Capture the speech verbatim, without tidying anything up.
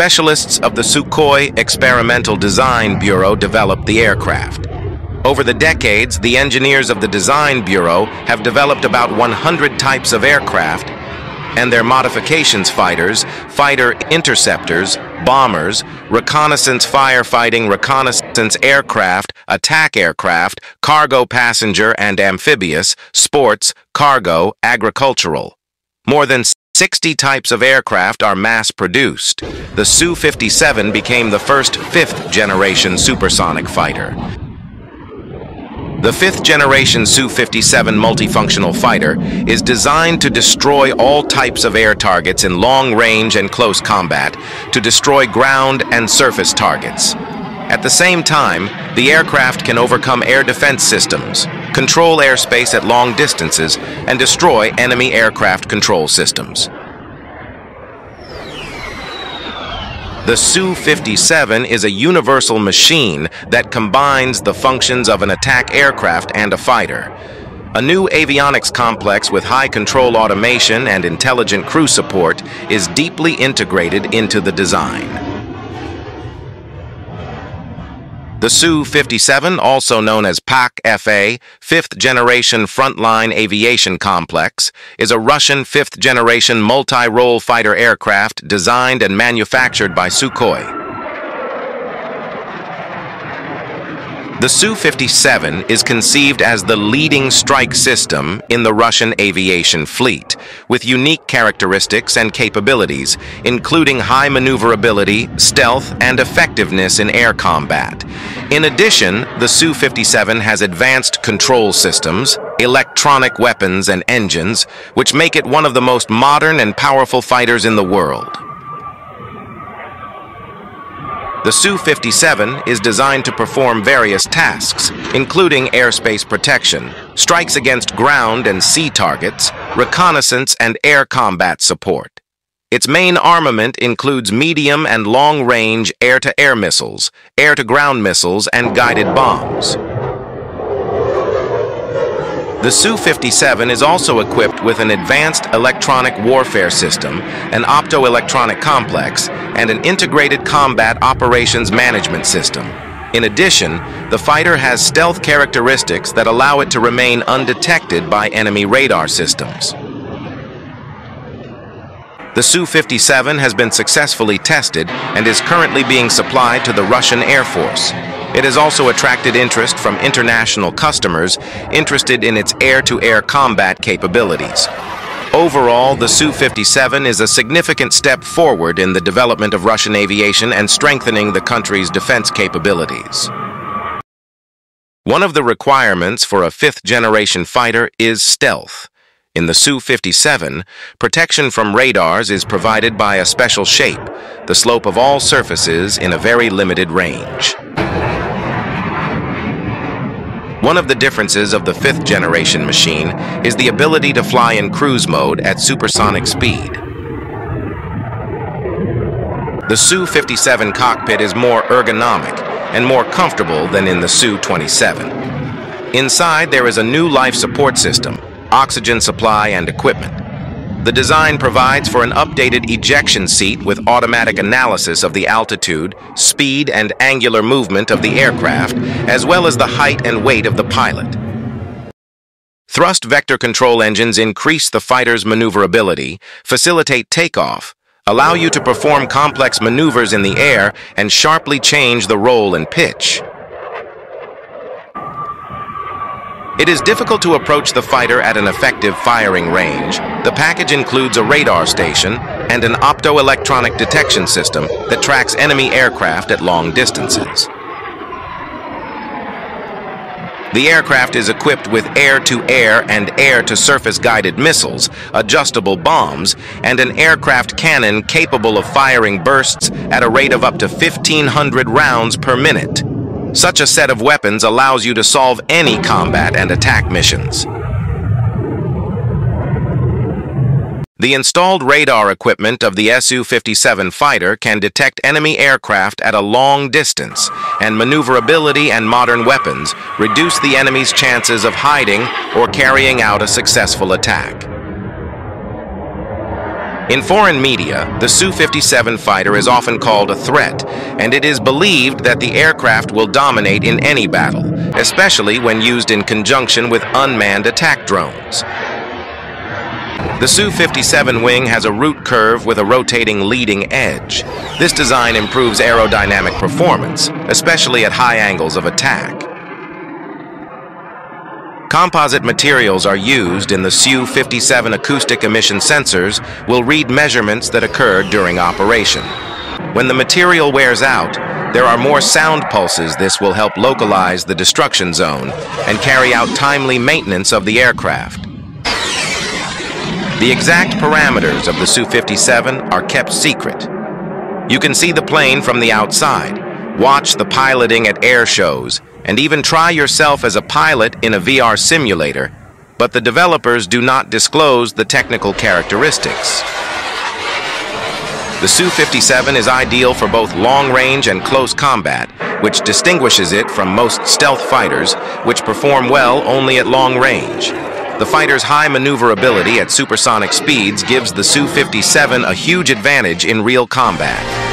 Specialists of the Sukhoi Experimental Design Bureau developed the aircraft. Over the decades, the engineers of the Design Bureau have developed about one hundred types of aircraft and their modifications: fighters, fighter interceptors, bombers, reconnaissance firefighting, reconnaissance aircraft, attack aircraft, cargo passenger and amphibious, sports, cargo, agricultural. More than sixty types of aircraft are mass-produced. The S U fifty-seven became the first fifth-generation supersonic fighter. The fifth-generation S U fifty-seven multifunctional fighter is designed to destroy all types of air targets in long range and close combat, to destroy ground and surface targets. At the same time, the aircraft can overcome air defense systems, control airspace at long distances, and destroy enemy aircraft control systems. The S U fifty-seven is a universal machine that combines the functions of an attack aircraft and a fighter. A new avionics complex with high control automation and intelligent crew support is deeply integrated into the design. The S U fifty-seven, also known as Pak F A, fifth Generation Frontline Aviation Complex, is a Russian fifth generation multi-role fighter aircraft designed and manufactured by Sukhoi. The S U fifty-seven is conceived as the leading strike system in the Russian aviation fleet, with unique characteristics and capabilities, including high maneuverability, stealth, and effectiveness in air combat. In addition, the S U fifty-seven has advanced control systems, electronic weapons, and engines, which make it one of the most modern and powerful fighters in the world. The S U fifty-seven is designed to perform various tasks, including airspace protection, strikes against ground and sea targets, reconnaissance and air combat support. Its main armament includes medium and long-range air-to-air missiles, air-to-ground missiles, and guided bombs. The S U fifty-seven is also equipped with an advanced electronic warfare system, an optoelectronic complex, and an integrated combat operations management system. In addition, the fighter has stealth characteristics that allow it to remain undetected by enemy radar systems. The S U fifty-seven has been successfully tested and is currently being supplied to the Russian Air Force. It has also attracted interest from international customers interested in its air-to-air combat capabilities. Overall, the S U fifty-seven is a significant step forward in the development of Russian aviation and strengthening the country's defense capabilities. One of the requirements for a fifth-generation fighter is stealth. In the S U fifty-seven, protection from radars is provided by a special shape, the slope of all surfaces in a very limited range. One of the differences of the fifth generation machine is the ability to fly in cruise mode at supersonic speed. The S U fifty-seven cockpit is more ergonomic and more comfortable than in the S U twenty-seven. Inside, there is a new life support system, oxygen supply and equipment. The design provides for an updated ejection seat with automatic analysis of the altitude, speed, and angular movement of the aircraft, as well as the height and weight of the pilot. Thrust vector control engines increase the fighter's maneuverability, facilitate takeoff, allow you to perform complex maneuvers in the air, and sharply change the roll and pitch. It is difficult to approach the fighter at an effective firing range. The package includes a radar station and an optoelectronic detection system that tracks enemy aircraft at long distances. The aircraft is equipped with air-to-air and air-to-surface guided missiles, adjustable bombs, and an aircraft cannon capable of firing bursts at a rate of up to fifteen hundred rounds per minute. Such a set of weapons allows you to solve any combat and attack missions. The installed radar equipment of the S U fifty-seven fighter can detect enemy aircraft at a long distance, and maneuverability and modern weapons reduce the enemy's chances of hiding or carrying out a successful attack. In foreign media, the S U fifty-seven fighter is often called a threat, and it is believed that the aircraft will dominate in any battle, especially when used in conjunction with unmanned attack drones. The S U fifty-seven wing has a root curve with a rotating leading edge. This design improves aerodynamic performance, especially at high angles of attack. Composite materials are used in the S U fifty-seven acoustic emission sensors will read measurements that occur during operation. When the material wears out, there are more sound pulses. This will help localize the destruction zone and carry out timely maintenance of the aircraft. The exact parameters of the S U fifty-seven are kept secret. You can see the plane from the outside, watch the piloting at air shows, and even try yourself as a pilot in a V R simulator, but the developers do not disclose the technical characteristics. The S U fifty-seven is ideal for both long-range and close combat, which distinguishes it from most stealth fighters, which perform well only at long range. The fighter's high maneuverability at supersonic speeds gives the S U fifty-seven a huge advantage in real combat.